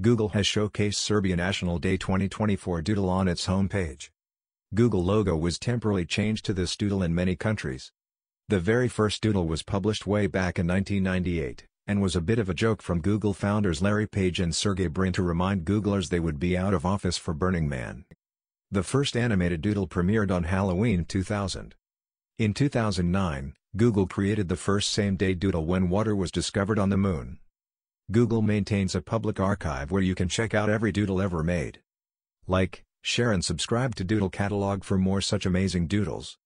Google has showcased Serbia National Day 2024 doodle on its homepage. Google logo was temporarily changed to this doodle in many countries. The very first doodle was published way back in 1998, and was a bit of a joke from Google founders Larry Page and Sergey Brin to remind Googlers they would be out of office for Burning Man. The first animated doodle premiered on Halloween 2000. In 2009, Google created the first same-day doodle when water was discovered on the moon. Google maintains a public archive where you can check out every doodle ever made. Like, share and subscribe to Doodle Catalog for more such amazing doodles.